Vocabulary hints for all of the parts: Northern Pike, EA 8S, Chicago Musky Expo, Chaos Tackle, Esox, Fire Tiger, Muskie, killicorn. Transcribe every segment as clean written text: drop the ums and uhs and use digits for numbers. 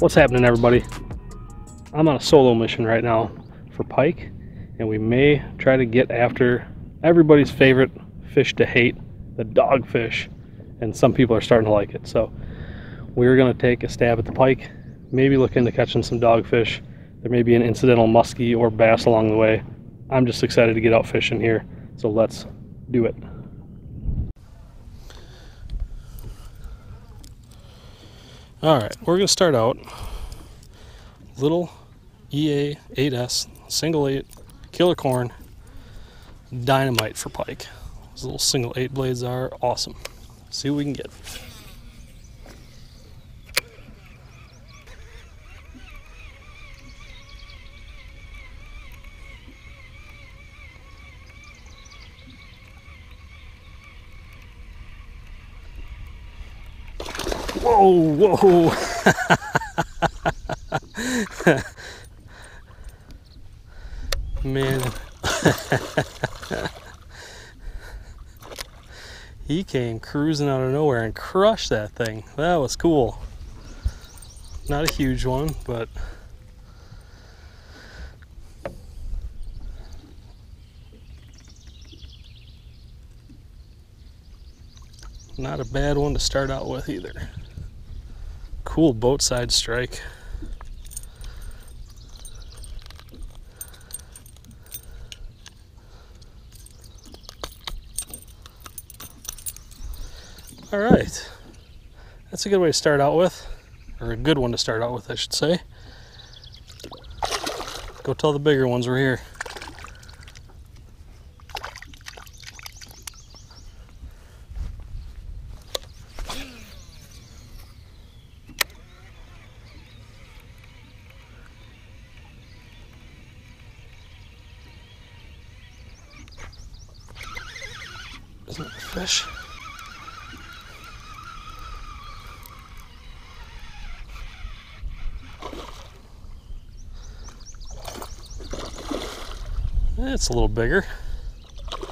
What's happening, everybody? I'm on a solo mission right now for pike, and we may try to get after everybody's favorite fish to hate, the dogfish, and some people are starting to like it. So we're going to take a stab at the pike, maybe look into catching some dogfish. There may be an incidental muskie or bass along the way. I'm just excited to get out fishing here, so let's do it. All right, we're going to start out little EA 8S single 8 killicorn dynamite for pike. Those little single 8 blades are awesome. See what we can get. Whoa, whoa. Man. He came cruising out of nowhere and crushed that thing. That was cool. Not a huge one, but not a bad one to start out with either. Cool boat side strike. All right, that's a good way to start out with, or a good one to start out with, I should say. Go tell the bigger ones we're here. Isn't it a fish? It's a little bigger. Yeah,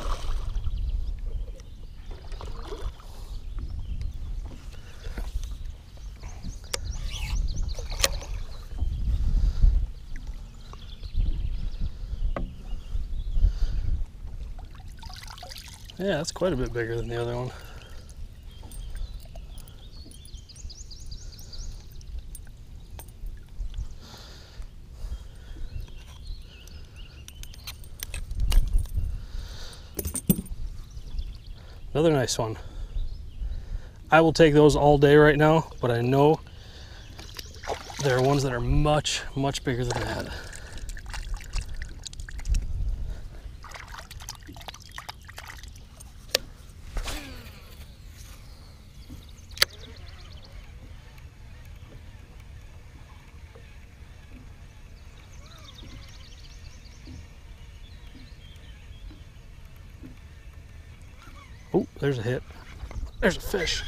that's quite a bit bigger than the other one. Another nice one. I will take those all day right now, but I know there are ones that are much, much bigger than that. Oh, there's a hit. There's a fish.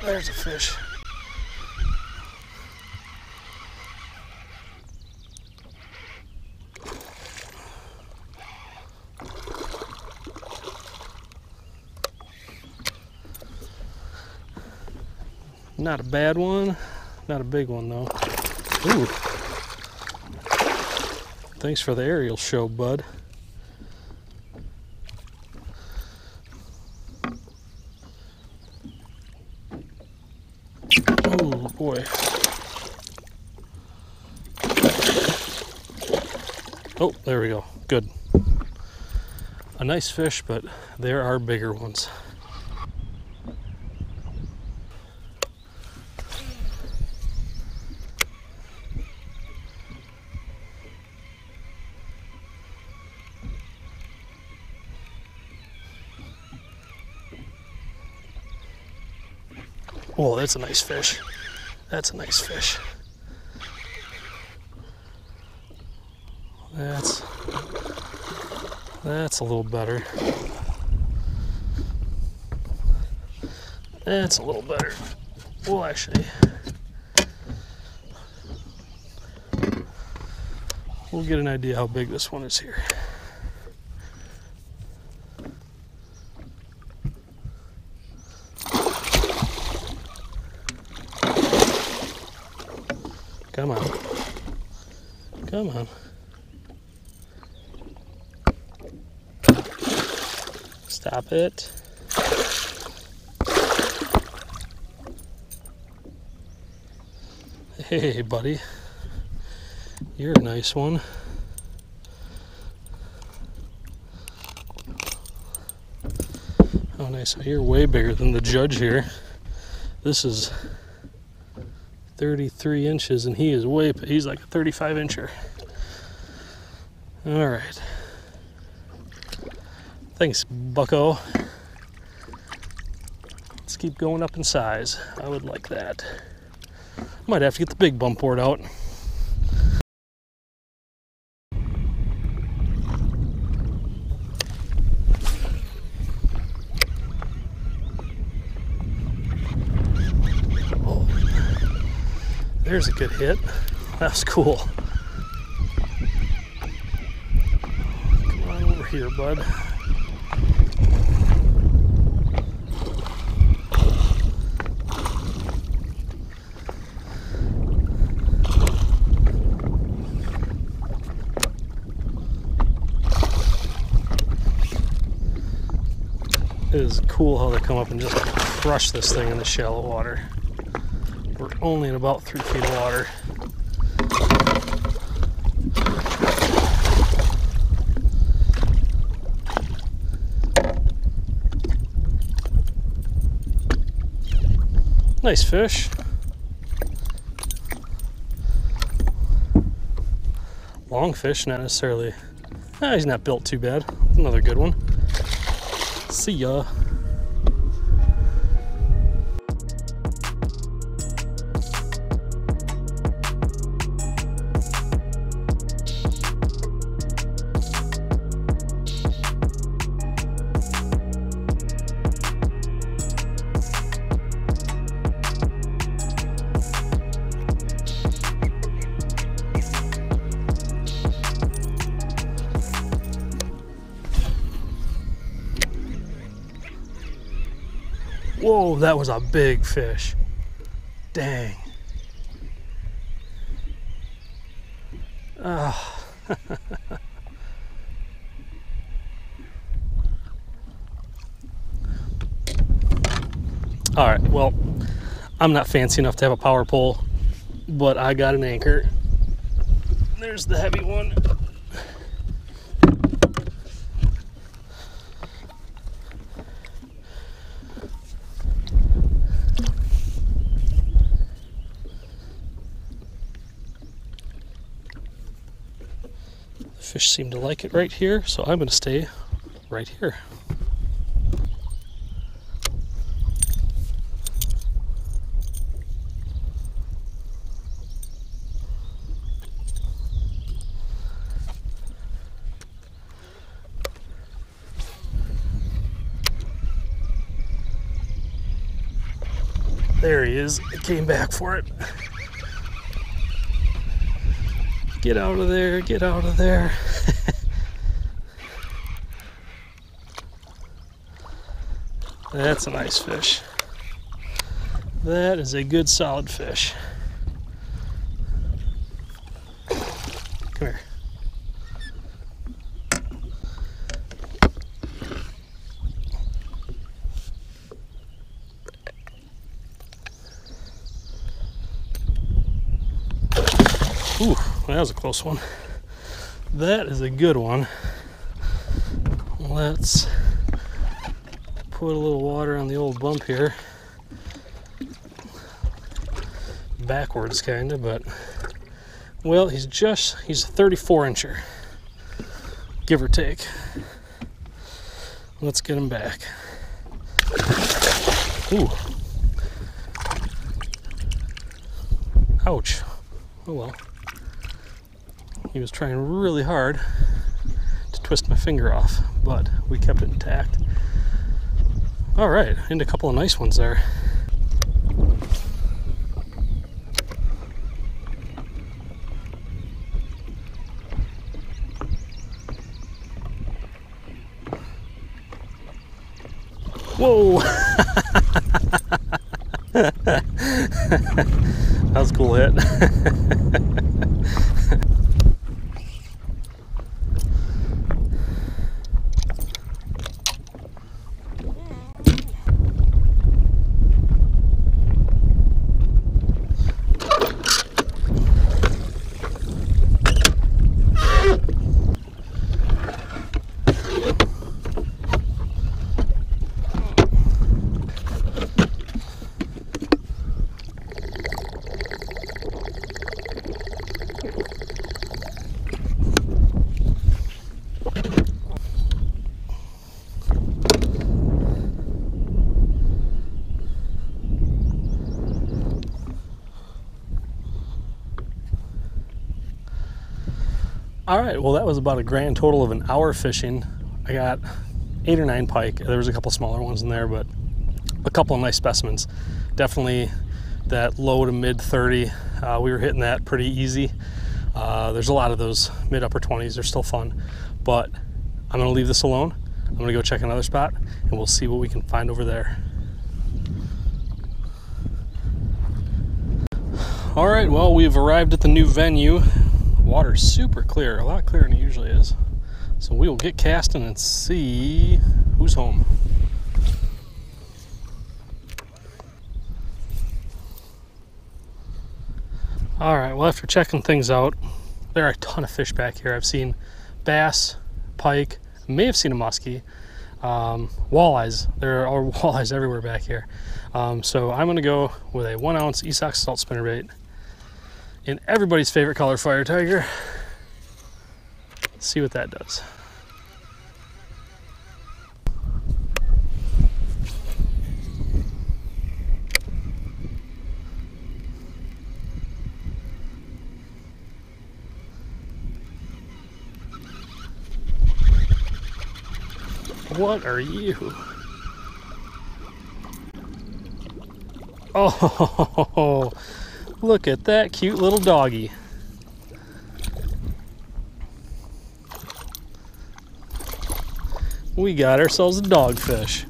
There's a fish. Not a bad one. Not a big one, though. Ooh. Thanks for the aerial show, bud. Boy. Oh, there we go. Good. A nice fish, but there are bigger ones. Oh, that's a nice fish. That's a nice fish. That's a little better. That's a little better. Well, actually, we'll get an idea how big this one is here. Come on. Stop it. Hey, buddy. You're a nice one. Oh, nice. So you're way bigger than the judge here. This is 33 inches, and he is way, he's like a 35 incher. All right. Thanks, bucko. Let's keep going up in size. I would like that. Might have to get the big bump board out. There's a good hit. That was cool. Come on over here, bud. It is cool how they come up and just crush this thing in the shallow water. We're only in about 3 feet of water. Nice fish. Long fish, not necessarily. Ah, he's not built too bad. Another good one. See ya. Whoa, that was a big fish. Dang. Oh. All right, well, I'm not fancy enough to have a power pole, but I got an anchor. There's the heavy one. Fish seem to like it right here, so I'm going to stay right here. There he is. It came back for it. Get out of there, get out of there. That's a nice fish. That is a good solid fish. Come here. Ooh. That was a close one. That is a good one. Let's put a little water on the old bump here. Backwards kinda, but well, he's a 34 incher, give or take. Let's get him back. Ooh. Ouch. Oh well. He was trying really hard to twist my finger off, but we kept it intact. All right, and a couple of nice ones there. Whoa! That was a cool hit. All right, well, that was about a grand total of an hour fishing. I got 8 or 9 pike. There was a couple smaller ones in there, but a couple of nice specimens. Definitely that low to mid 30. We were hitting that pretty easy. There's a lot of those mid upper 20s. They're still fun, but I'm gonna leave this alone. I'm gonna go check another spot and we'll see what we can find over there. All right, well, we've arrived at the new venue. Water's super clear, a lot clearer than it usually is. So we will get casting and see who's home. All right, well, after checking things out, there are a ton of fish back here. I've seen bass, pike, may have seen a muskie, walleyes. There are walleyes everywhere back here. So I'm gonna go with a 1-ounce Esox salt spinnerbait in everybody's favorite color, Fire Tiger. Let's see what that does. What are you? Oh, look at that cute little doggy. We got ourselves a dogfish.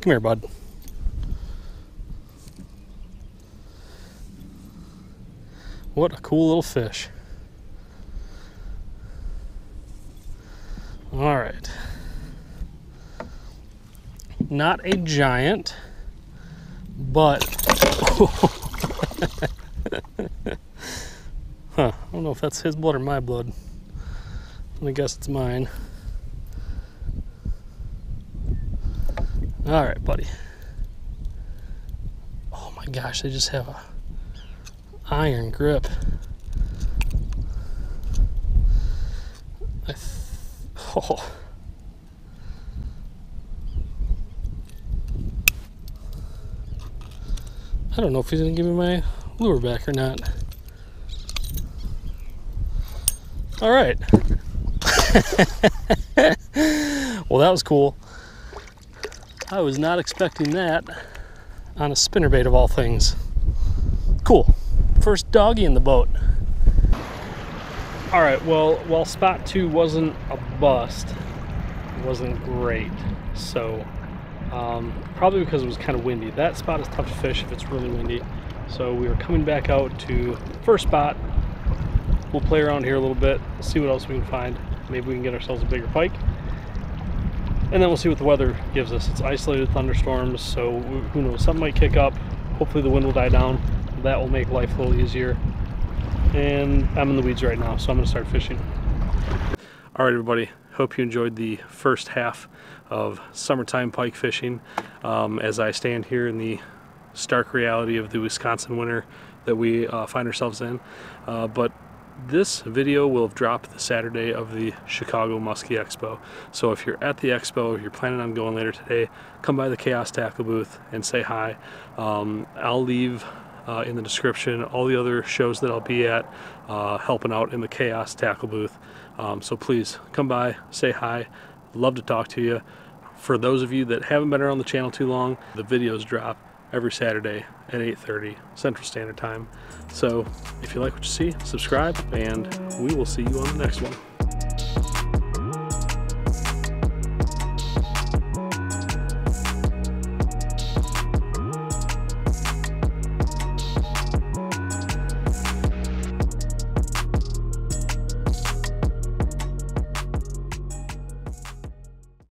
Come here, bud. What a cool little fish. All right, not a giant, but huh, I don't know if that's his blood or my blood. I guess it's mine. All right, buddy. Oh my gosh, they just have a iron grip. Oh. I don't know if he's gonna give me my lure back or not. All right. Well, that was cool. I was not expecting that on a spinnerbait of all things. Cool. First doggy in the boat. All right, well, while spot 2 wasn't a bust, it wasn't great. So probably because it was kind of windy. That spot is tough to fish if it's really windy. So we were coming back out to first spot. We'll play around here a little bit, see what else we can find. Maybe we can get ourselves a bigger pike. And then we'll see what the weather gives us. It's isolated thunderstorms, so who knows, something might kick up. Hopefully the wind will die down. That will make life a little easier. And I'm in the weeds right now, so I'm gonna start fishing. All right, everybody, hope you enjoyed the first half of summertime pike fishing as I stand here in the stark reality of the Wisconsin winter that we find ourselves in. But this video will have dropped the Saturday of the Chicago Musky Expo. So if you're at the expo, if you're planning on going later today, come by the Chaos Tackle booth and say hi. I'll leave in the description all the other shows that I'll be at helping out in the Chaos Tackle booth. So please come by, say hi, love to talk to you. For those of you that haven't been around the channel too long, the videos drop every Saturday at 8:30 Central Standard Time. So if you like what you see, subscribe, and we will see you on the next one.